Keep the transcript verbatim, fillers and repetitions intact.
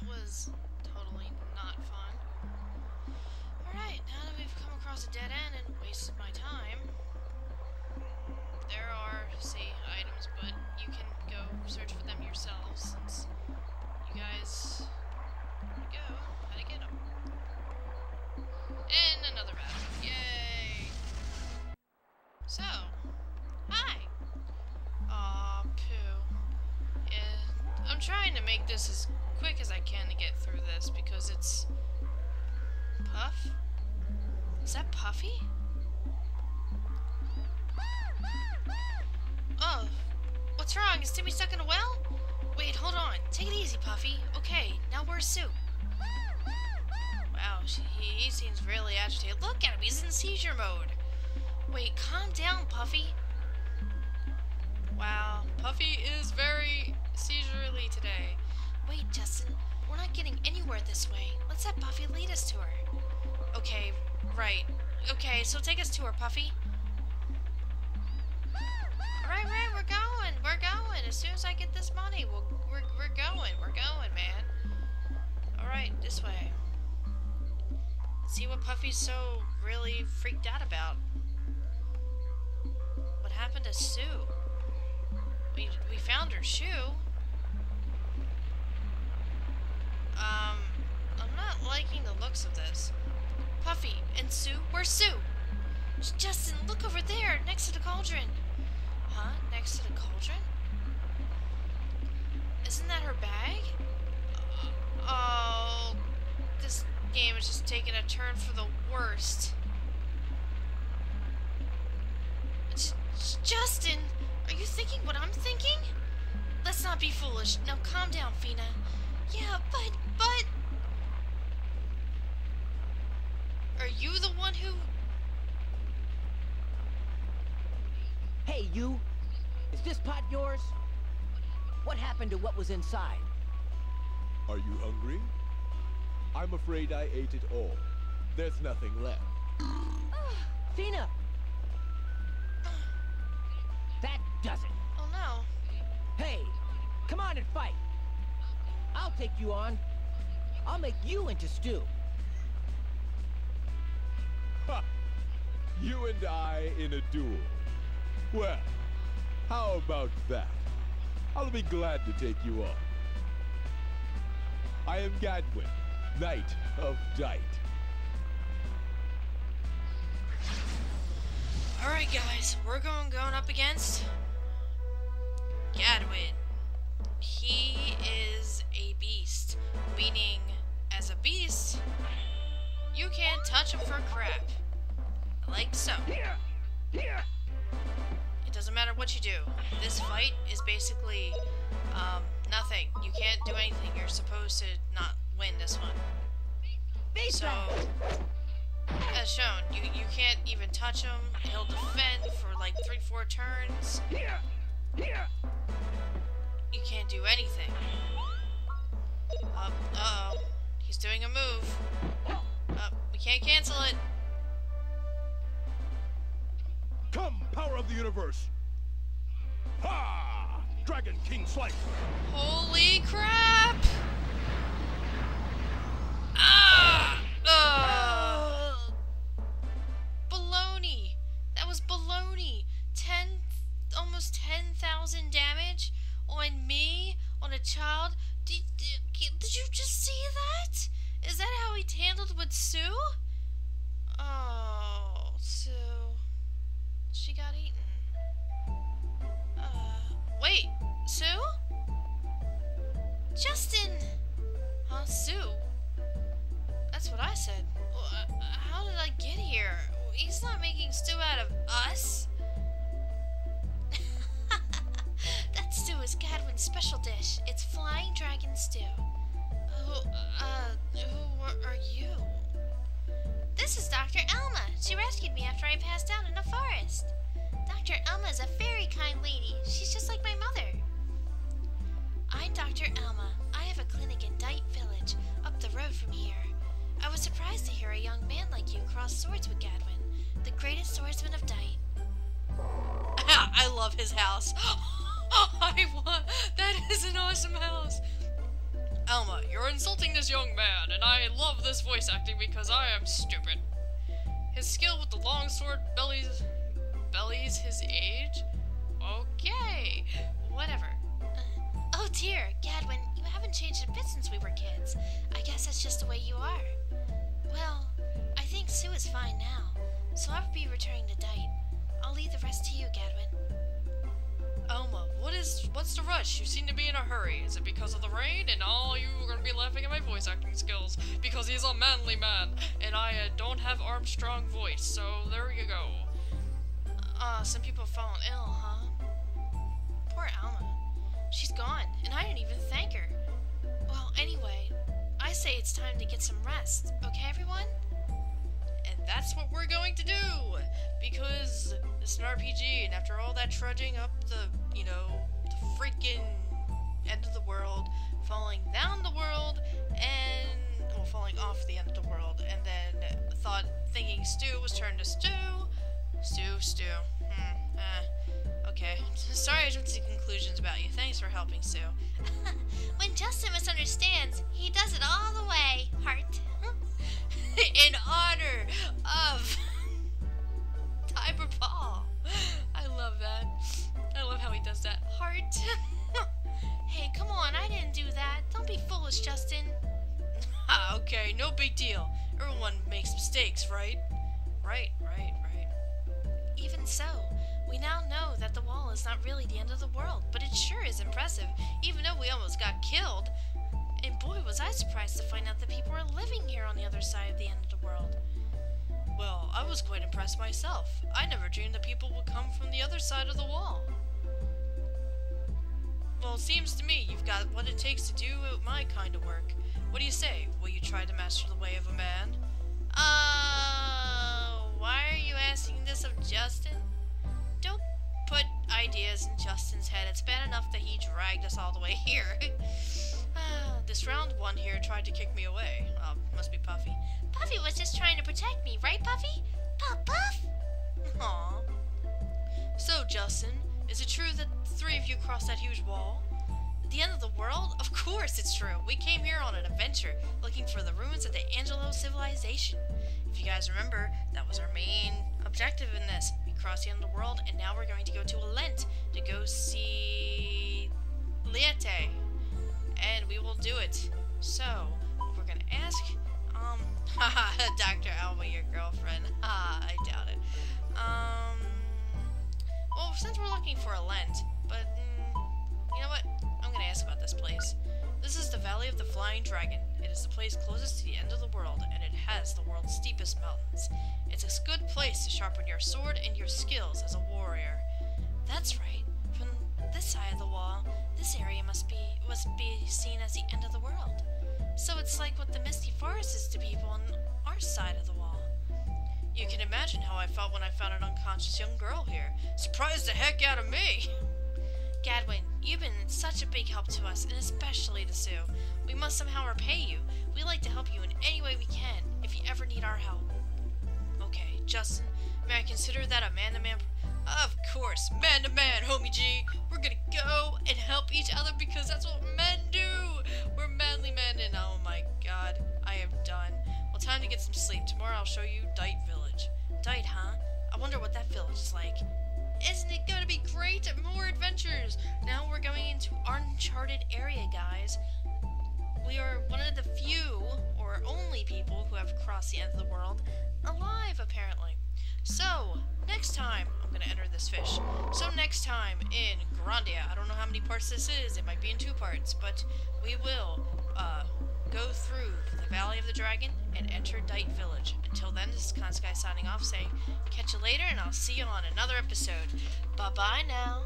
that was totally not fun. Alright, now that we've come across a dead end and wasted my time, there are, say, items, but you can go search for them yourselves, since you guys want to go how to get them. And another battle. Yay! So, hi! Aw, poo. Yeah, I'm trying to make this as quick as I can to get through this, because it's... Puff? Is that Puffy? Oh, what's wrong? Is Timmy stuck in a well? Wait, hold on. Take it easy, Puffy. Okay, now where's Sue? Wow, she, he seems really agitated. Look at him, he's in seizure mode. Wait, calm down, Puffy. Wow, Puffy is very seizurely today. Wait, Justin, we're not getting anywhere this way. Let's have Puffy lead us to her. Okay, right. Okay, so take us to her, Puffy. Right, right, we're going, we're going. As soon as I get this money, we'll, we're, we're going, we're going, man. Alright, this way. See what Puffy's so really freaked out about. What happened to Sue? We, we found her shoe. Um, I'm not liking the looks of this. Puffy and Sue, where's Sue? Justin, look over there, next to the cauldron. Huh? Next to the cauldron? Isn't that her bag? Oh, this game is just taking a turn for the worst. Justin, are you thinking what I'm thinking? Let's not be foolish. Now calm down, Feena. Yeah, but, but... Are you the one who... Hey, you! Is this pot yours? What happened to what was inside? Are you hungry? I'm afraid I ate it all. There's nothing left. Feena! That does it! Oh no. Hey! Come on and fight! I'll take you on. I'll make you into stew. Ha! You and I in a duel. Well, how about that? I'll be glad to take you on. I am Gadwin, Knight of Dight. Alright guys, we're going going up against Gadwin. He is a beast, meaning as a beast, you can't touch him for crap. Like so. Here, here. Doesn't matter what you do. This fight is basically um, nothing. You can't do anything. You're supposed to not win this one. So, as shown, you you can't even touch him. He'll defend for like three, four turns. You can't do anything. Uh, uh oh, he's doing a move. Uh, we can't cancel it. Come, power of the universe! Ha! Dragon King Slice! Holy crap! Ah! Uh. Baloney! That was baloney! Ten, almost ten thousand damage on me, on a child. Did, did, did you just see that? Is that how he handled with Sue? Oh, Sue. She got eaten. Uh, wait, Sue? Justin! Huh, Sue? That's what I said. Well, uh, how did I get here? He's not making stew out of us. That stew is Gadwin's special dish. It's flying dragon stew. Who, uh, who are you? This is Doctor Alma. She rescued me after I passed out in the forest. Doctor Alma is a very kind lady. She's just like my mother. I'm Doctor Alma. I have a clinic in Dight Village, up the road from here. I was surprised to hear a young man like you cross swords with Gadwin, the greatest swordsman of Dight. I love his house. I want... That is an awesome house. Alma, you're insulting this young man, and I love this voice acting because I am stupid. His skill with the longsword bellies, bellies his age? Okay, whatever. Uh, oh dear, Gadwin, you haven't changed a bit since we were kids. I guess that's just the way you are. Well, I think Sue is fine now, so I would be returning to Dight. I'll leave the rest to you, Gadwin. Alma, what is, what's the rush? You seem to be in a hurry. Is it because of the rain? And all you are going to be laughing at my voice acting skills, because he's a manly man, and I uh, don't have Armstrong voice, so there you go. Ah, uh, some people have fallen ill, huh? Poor Alma. She's gone, and I didn't even thank her. Well, anyway, I say it's time to get some rest, okay everyone? And that's what we're going to do, because it's an R P G, and after all that trudging up the, you know, the freaking end of the world, falling down the world, and, well, falling off the end of the world, and then thought thinking stew was turned to stew, stew, stew, hmm, uh, okay. Sorry I jumped to conclusions about you, thanks for helping, Sue. When Justin misunderstands, he does it all the way, heart. In honor of Tiber Paul. I love that. I love how he does that. Heart. Hey, come on, I didn't do that. Don't be foolish, Justin. Ah, okay, no big deal. Everyone makes mistakes, right? Right, right, right. Even so, we now know that the wall is not really the end of the world, but it sure is impressive, even though we almost got killed. And boy, was I surprised to find out that people are living here on the other side of the end of the world. Well, I was quite impressed myself. I never dreamed that people would come from the other side of the wall. Well, it seems to me you've got what it takes to do my kind of work. What do you say? Will you try to master the way of a man? Uh, why are you asking this of Justin? Don't put ideas in Justin's head. It's bad enough that he dragged us all the way here. Ah, this round one here tried to kick me away. Oh, must be Puffy. Puffy was just trying to protect me, right, Puffy? Puff, puff! Aww. So, Justin, is it true that the three of you crossed that huge wall? The end of the world? Of course it's true. We came here on an adventure, looking for the ruins of the Angelo civilization. If you guys remember, that was our main objective in this. We crossed the end of the world, and now we're going to go to Elent to go see Liete. And we will do it. So, we're gonna ask, um, haha, Doctor Alma, your girlfriend. Ah, I doubt it. Um, well, since we're looking for Elent, but, mm, you know what? I'm gonna ask about this place. This is the Valley of the Flying Dragon. It is the place closest to the end of the world, and it has the world's steepest mountains. It's a good place to sharpen your sword and your skills as a warrior. That's right. From this side of the wall, this area must be must be seen as the end of the world. So it's like what the misty forest is to people on our side of the wall. You can imagine how I felt when I found an unconscious young girl here. Surprised the heck out of me! Gadwin, you've been such a big help to us, and especially to Sue. We must somehow repay you. We like to help you in any way we can, if you ever need our help. Okay, Justin, may I consider that a man-to-man... Of course, man to man, homie G. We're gonna go and help each other because that's what men do. We're manly men, and oh my god, I am done. Well, time to get some sleep. Tomorrow I'll show you Dight Village. Dight, huh? I wonder what that village is like. Isn't it gonna be great? More adventures. Now we're going into uncharted area, guys. We are one of the few or only people who have crossed the end of the world alive, apparently. So, next time, I'm going to enter this fish. So next time in Grandia, I don't know how many parts this is, it might be in two parts, but we will uh, go through the Valley of the Dragon and enter Dight Village. Until then, this is ConSky signing off saying, catch you later, and I'll see you on another episode. Bye-bye now.